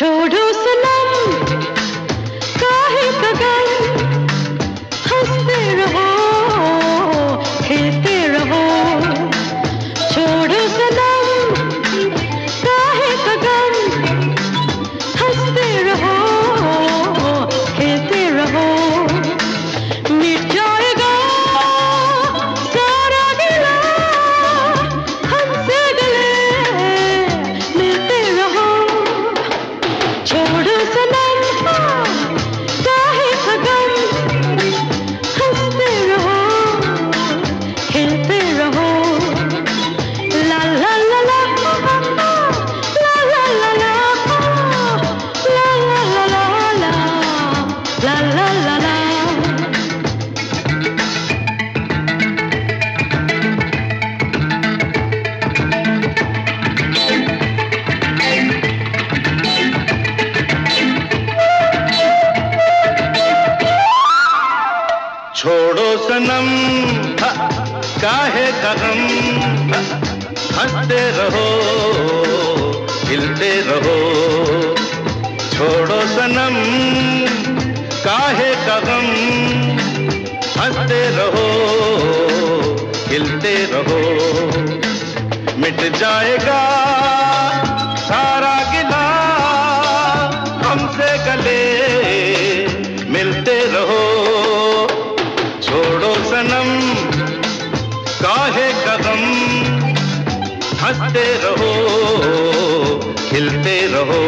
छोड़ो सनम काहे का गम, हंसते रहो खेलते रहो। छोड़ो सनम काहे का गम, हंसते रहो खेलते रहो। मिट जाएगा सारा गिला, हमसे गले मिलते रहो। छोड़ो सनम काहे का गम, हंसते रहो खेलते रहो। ला ला ला ला ला ला ला ला ला ला ला ला ला ला ला ला। छोड़ो सनम काहे का गम, हंसते रहो खिलते रहो। छोड़ो सनम काहे का गम, हंसते रहो खिलते रहो। मिट जाएगा सारा गिला, हमसे गले मिलते रहो। छोड़ो सनम काहे का गम, हंसते रहो खिलते रहो।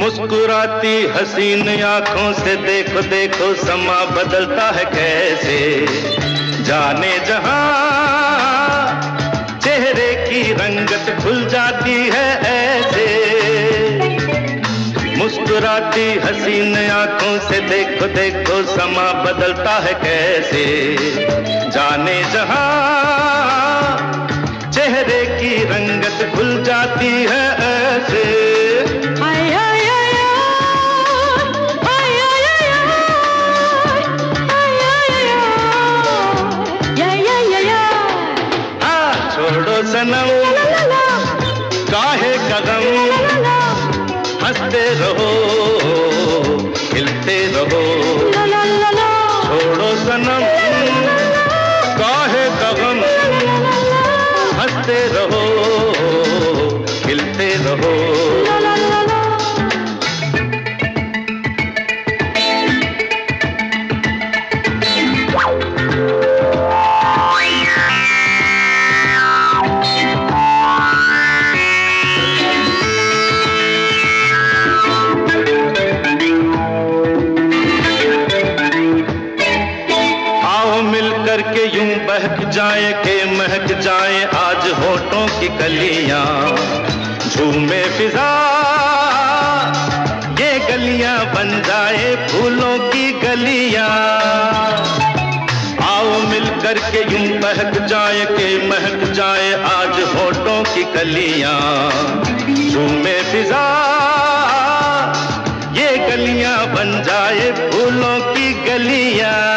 मुस्कुराती हसीन आंखों से देखो देखो समा बदलता है कैसे। जाने जहां चेहरे की रंगत खुल जाती है ऐसे। मुस्कुराती हसीन आंखों से देखो देखो समा बदलता है कैसे। जाने जहां चेहरे की रंगत खुल जाती है ऐसे। सनम काहे का गम, हंसते रहो खिलते रहो। छोड़ो सनम काहे का गम, हंसते रहो खिलते रहो। करके यूं बहक जाए के महक जाए आज होठों की कलियां। झूमे फिजा ये गलियां बन जाए फूलों की गलियां। आओ मिल करके यूं बहक जाए के महक जाए आज होठों की कलियां। झूमे फिजा ये गलियां बन जाए फूलों की गलियां।